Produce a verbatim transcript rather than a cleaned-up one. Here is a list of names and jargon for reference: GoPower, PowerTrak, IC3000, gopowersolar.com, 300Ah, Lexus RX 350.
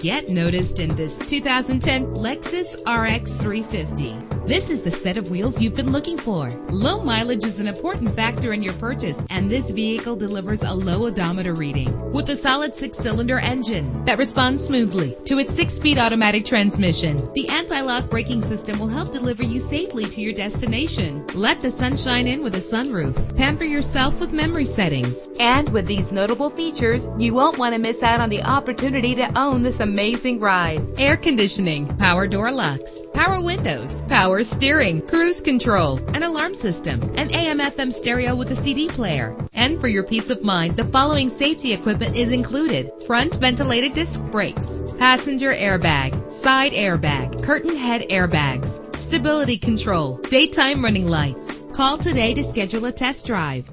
Get noticed in this two thousand ten Lexus R X three fifty. This is the set of wheels you've been looking for. Low mileage is an important factor in your purchase, and this vehicle delivers a low odometer reading. With a solid six-cylinder engine that responds smoothly to its six-speed automatic transmission, the anti-lock braking system will help deliver you safely to your destination. Let the sunshine in with a sunroof. Pamper yourself with memory settings. And with these notable features, you won't want to miss out on the opportunity to own this amazing ride. Air conditioning, power door locks, power windows, power steering, cruise control, an alarm system, an A M F M stereo with a C D player. And for your peace of mind, the following safety equipment is included: front ventilated disc brakes, passenger airbag, side airbag, curtain head airbags, stability control, daytime running lights. Call today to schedule a test drive.